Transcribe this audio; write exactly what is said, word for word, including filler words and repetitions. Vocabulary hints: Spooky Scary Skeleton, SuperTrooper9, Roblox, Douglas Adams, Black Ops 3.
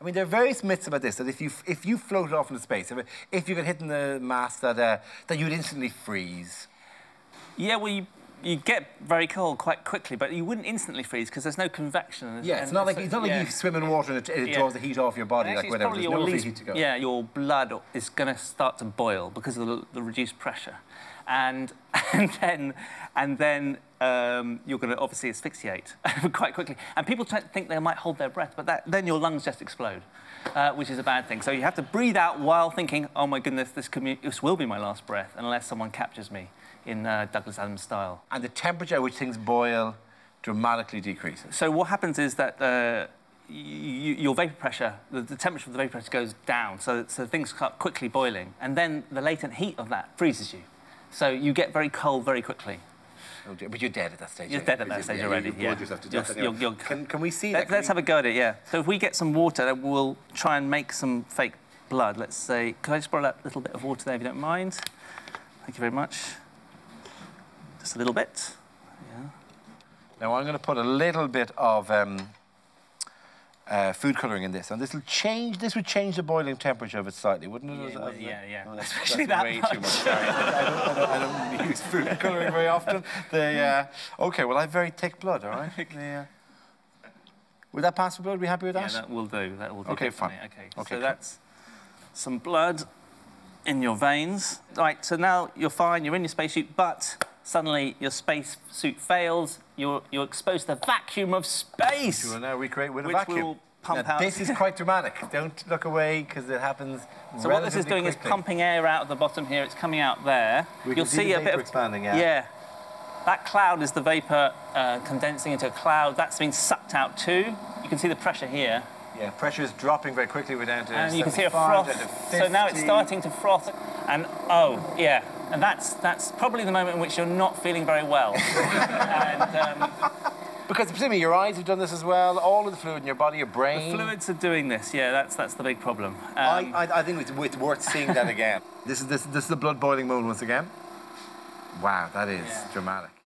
I mean, there are various myths about this, that if you if you floated off into space, if, if you got hit in the mast, that, uh, that you'd instantly freeze. Yeah, well, you, you get very cold quite quickly, but you wouldn't instantly freeze because there's no convection. Yeah, it's not like, so, it's not like yeah. you swim in water and it, it draws yeah. the heat off your body, like whatever. There's no least, heat to go. Yeah, your blood is going to start to boil because of the, the reduced pressure. And, and then, and then um, you're going to obviously asphyxiate quite quickly. And people think they might hold their breath, but that, then your lungs just explode, uh, which is a bad thing. So you have to breathe out while thinking, oh, my goodness, this, could, this will be my last breath unless someone captures me in uh, Douglas Adams style. And the temperature at which things boil dramatically decreases. So what happens is that uh, your vapour pressure, the temperature of the vapour pressure goes down, so, so things start quickly boiling. And then the latent heat of that freezes you. So you get very cold very quickly. Oh dear. But you're dead at that stage. You're dead at that stage already. Yeah. Can we see that? Let, let's we... have a go at it, yeah. So if we get some water, we'll try and make some fake blood. Let's say... Can I just borrow that little bit of water there, if you don't mind? Thank you very much. Just a little bit. Yeah. Now, I'm going to put a little bit of um, uh, food colouring in this, and this will change... This would change the boiling temperature of it slightly, wouldn't it? Yeah, it, yeah, yeah. Well, especially that way much. Too much. I, don't, I, don't, I don't use food colouring very often. They, uh, OK, well, I have very thick blood, all right? They, uh... Would that pass for blood? Are we happy with that? Yeah, that will do. That will do. OK, fine. Okay. OK, so cool. That's some blood in your veins. Right, so now you're fine, you're in your spacesuit, but... Suddenly, your space suit fails. You're you're exposed to the vacuum of space. You will now recreate with a vacuum. Will pump now, out. This is quite dramatic. Don't look away because it happens. So what this is doing quickly. Is pumping air out of the bottom here. It's coming out there. We You'll can see, see the a bit of expanding out. Yeah, that cloud is the vapor uh, condensing into a cloud. That's been sucked out too. You can see the pressure here. Yeah, pressure is dropping very quickly. We're down to and you can see a froth. So now it's starting to froth. And oh yeah. And that's, that's probably the moment in which you're not feeling very well. and, um, because, presumably, your eyes have done this as well, all of the fluid in your body, your brain... The fluids are doing this, yeah, that's, that's the big problem. Um, I, I, I think it's, it's worth seeing that again. this, is, this, this is the blood-boiling moment once again. Wow, that is yeah. dramatic.